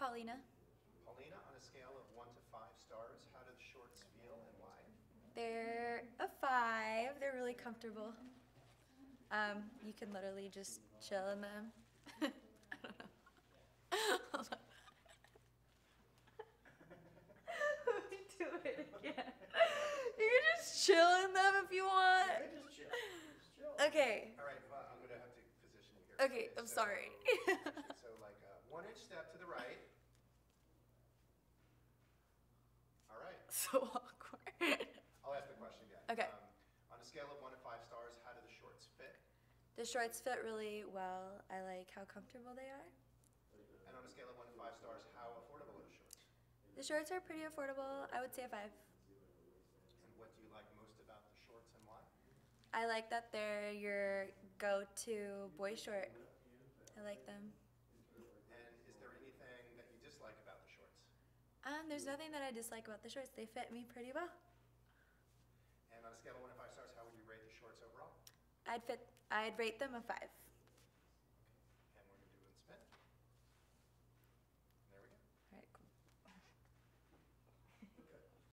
Paulina. Paulina, on a scale of 1 to 5 stars, how do the shorts feel and why? They're a 5. They're really comfortable. You can literally just chill in them. I don't know. Hold on. Let me do it again. You can just chill in them if you want. Yeah, just chill. Just chill. Okay. All right, well, I'm going to have to position you here. Okay, I'm sorry. So like a 1-inch step to the right. All right. So awkward. I'll ask the question again. Okay. On a scale of 1 to 5 stars, how do the shorts fit? The shorts fit really well. I like how comfortable they are. And on a scale of 1 to 5 stars, how affordable are the shorts? The shorts are pretty affordable. I would say a 5. And what do you like most about the shorts and why? I like that they're your go-to boy short. I like them. And is there anything that you dislike about the shorts? There's nothing that I dislike about the shorts. They fit me pretty well. And on a scale of 1 to 5 stars, how would you rate the shorts overall? I'd rate them a 5.